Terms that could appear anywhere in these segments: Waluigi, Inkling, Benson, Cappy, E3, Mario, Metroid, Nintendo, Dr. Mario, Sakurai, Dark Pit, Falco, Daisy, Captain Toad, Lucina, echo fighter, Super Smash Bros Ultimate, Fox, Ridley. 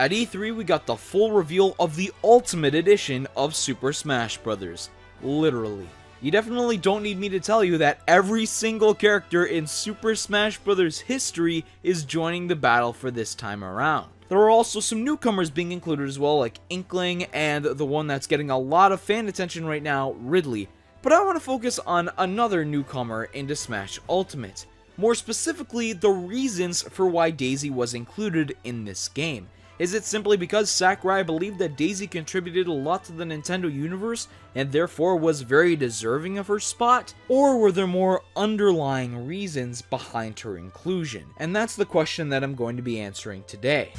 At E3, we got the full reveal of the Ultimate Edition of Super Smash Bros. Literally. You definitely don't need me to tell you that every single character in Super Smash Bros. History is joining the battle for this time around. There are also some newcomers being included as well, like Inkling and the one that's getting a lot of fan attention right now, Ridley. But I want to focus on another newcomer into Smash Ultimate. More specifically, the reasons for why Daisy was included in this game. Is it simply because Sakurai believed that Daisy contributed a lot to the Nintendo universe and therefore was very deserving of her spot? Or were there more underlying reasons behind her inclusion? And that's the question that I'm going to be answering today.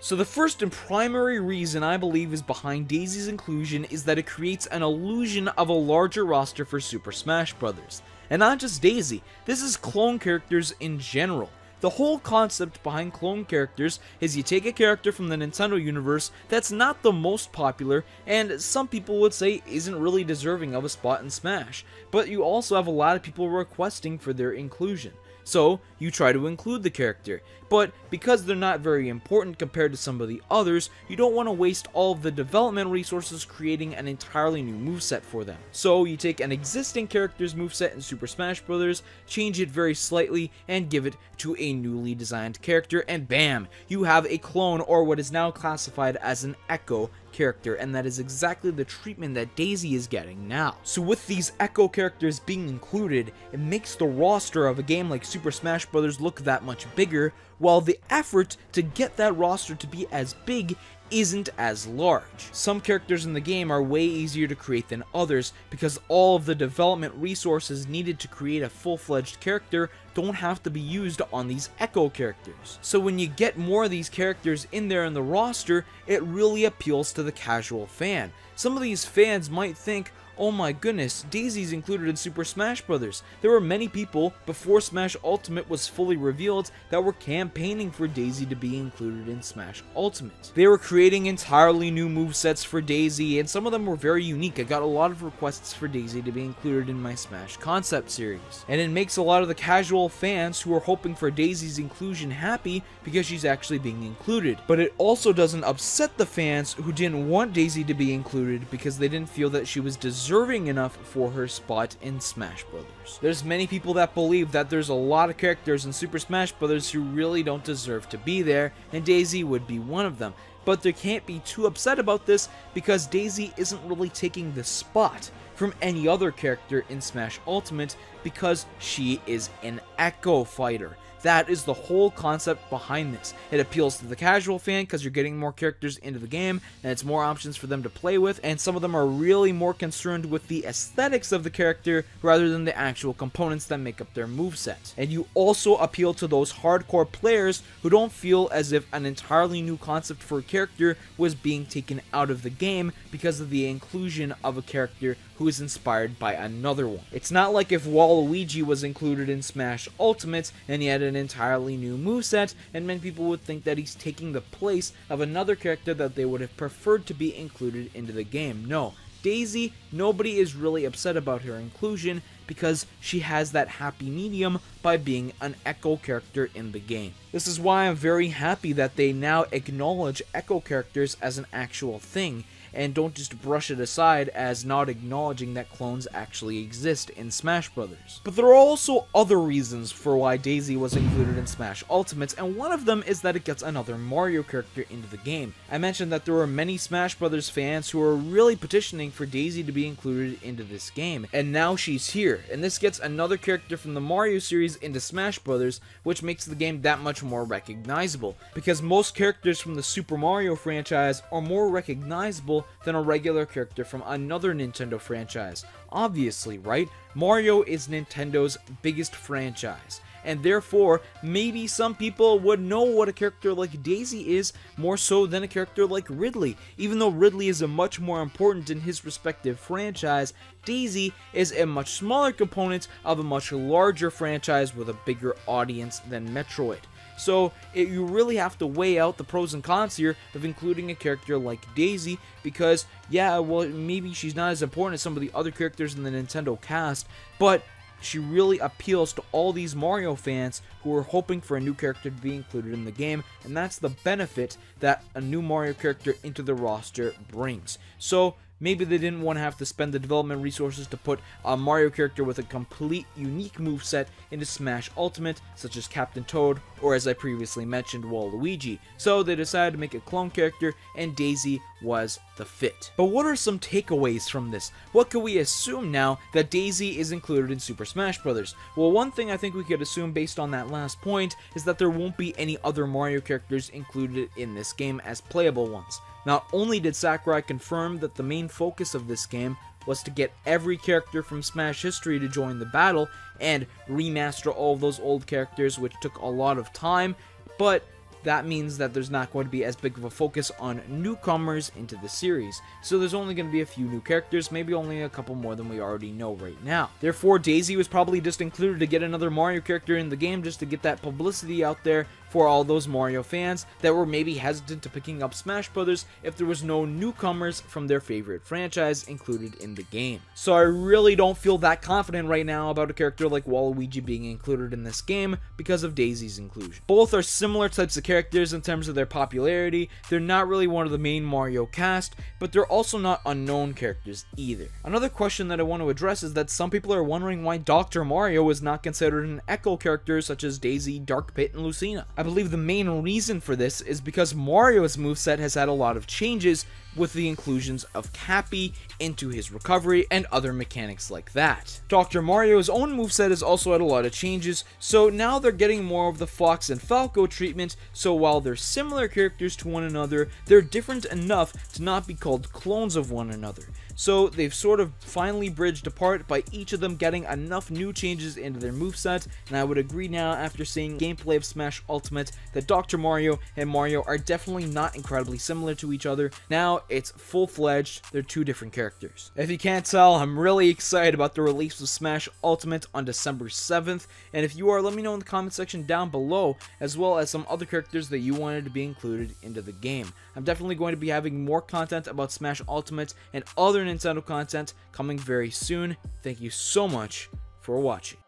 So the first and primary reason I believe is behind Daisy's inclusion is that it creates an illusion of a larger roster for Super Smash Bros. And not just Daisy, this is clone characters in general. The whole concept behind clone characters is you take a character from the Nintendo universe that's not the most popular and some people would say isn't really deserving of a spot in Smash, but you also have a lot of people requesting for their inclusion. So, you try to include the character, but because they're not very important compared to some of the others, you don't want to waste all of the development resources creating an entirely new moveset for them. So, you take an existing character's moveset in Super Smash Bros., change it very slightly, and give it to a newly designed character, and bam! You have a clone, or what is now classified as an echo character, and that is exactly the treatment that Daisy is getting now. So with these echo characters being included, it makes the roster of a game like Super Smash Bros. Look that much bigger, while the effort to get that roster to be as big isn't as large. Some characters in the game are way easier to create than others because all of the development resources needed to create a full-fledged character don't have to be used on these echo characters. So when you get more of these characters in there in the roster, it really appeals to the casual fan. Some of these fans might think, oh my goodness, Daisy's included in Super Smash Bros. There were many people, before Smash Ultimate was fully revealed, that were campaigning for Daisy to be included in Smash Ultimate. They were creating entirely new movesets for Daisy, and some of them were very unique. I got a lot of requests for Daisy to be included in my Smash Concept series. And it makes a lot of the casual fans who are hoping for Daisy's inclusion happy because she's actually being included. But it also doesn't upset the fans who didn't want Daisy to be included because they didn't feel that she was deserving enough for her spot in Smash Bros. There's many people that believe that there's a lot of characters in Super Smash Bros. Who really don't deserve to be there, and Daisy would be one of them. But they can't be too upset about this because Daisy isn't really taking the spot from any other character in Smash Ultimate because she is an echo fighter. That is the whole concept behind this. It appeals to the casual fan because you're getting more characters into the game and it's more options for them to play with, and some of them are really more concerned with the aesthetics of the character rather than the actual components that make up their moveset. And you also appeal to those hardcore players who don't feel as if an entirely new concept for a character was being taken out of the game because of the inclusion of a character who is inspired by another one. It's not like if Waluigi was included in Smash Ultimate and he had an entirely new moveset, and many people would think that he's taking the place of another character that they would have preferred to be included into the game. No, Daisy, nobody is really upset about her inclusion because she has that happy medium by being an echo character in the game. This is why I'm very happy that they now acknowledge echo characters as an actual thing, and don't just brush it aside as not acknowledging that clones actually exist in Smash Bros. But there are also other reasons for why Daisy was included in Smash Ultimate, and one of them is that it gets another Mario character into the game. I mentioned that there were many Smash Bros. Fans who are really petitioning for Daisy to be included into this game, and now she's here, and this gets another character from the Mario series into Smash Bros., which makes the game that much more recognizable, because most characters from the Super Mario franchise are more recognizable than a regular character from another Nintendo franchise. Obviously, right? Mario is Nintendo's biggest franchise, and therefore, maybe some people would know what a character like Daisy is more so than a character like Ridley. Even though Ridley is a much more important in his respective franchise, Daisy is a much smaller component of a much larger franchise with a bigger audience than Metroid. So, you really have to weigh out the pros and cons here of including a character like Daisy, because, yeah, well, maybe she's not as important as some of the other characters in the Nintendo cast, but she really appeals to all these Mario fans who are hoping for a new character to be included in the game, and that's the benefit that a new Mario character into the roster brings. So maybe they didn't want to have to spend the development resources to put a Mario character with a complete unique moveset into Smash Ultimate, such as Captain Toad, or as I previously mentioned, Waluigi. So they decided to make a clone character, and Daisy was the fit. But what are some takeaways from this? What can we assume now that Daisy is included in Super Smash Bros? Well, one thing I think we could assume based on that last point is that there won't be any other Mario characters included in this game as playable ones. Not only did Sakurai confirm that the main focus of this game was to get every character from Smash history to join the battle and remaster all of those old characters, which took a lot of time, but that means that there's not going to be as big of a focus on newcomers into the series. So there's only going to be a few new characters, maybe only a couple more than we already know right now. Therefore, Daisy was probably just included to get another Mario character in the game just to get that publicity out there for all those Mario fans that were maybe hesitant to picking up Smash Bros if there was no newcomers from their favorite franchise included in the game. So I really don't feel that confident right now about a character like Waluigi being included in this game because of Daisy's inclusion. Both are similar types of characters in terms of their popularity. They're not really one of the main Mario cast, but they're also not unknown characters either. Another question that I want to address is that some people are wondering why Dr. Mario is not considered an echo character such as Daisy, Dark Pit, and Lucina. I believe the main reason for this is because Mario's moveset has had a lot of changes with the inclusions of Cappy into his recovery and other mechanics like that. Dr. Mario's own moveset has also had a lot of changes, so now they're getting more of the Fox and Falco treatment, so while they're similar characters to one another, they're different enough to not be called clones of one another. So they've sort of finally bridged apart by each of them getting enough new changes into their moveset, and I would agree now after seeing gameplay of Smash Ultimate that Dr. Mario and Mario are definitely not incredibly similar to each other. Now it's full-fledged, they're two different characters. If you can't tell, I'm really excited about the release of Smash Ultimate on December 7th, and if you are, let me know in the comment section down below, as well as some other characters that you wanted to be included into the game. I'm definitely going to be having more content about Smash Ultimate and other Nintendo content coming very soon. Thank you so much for watching.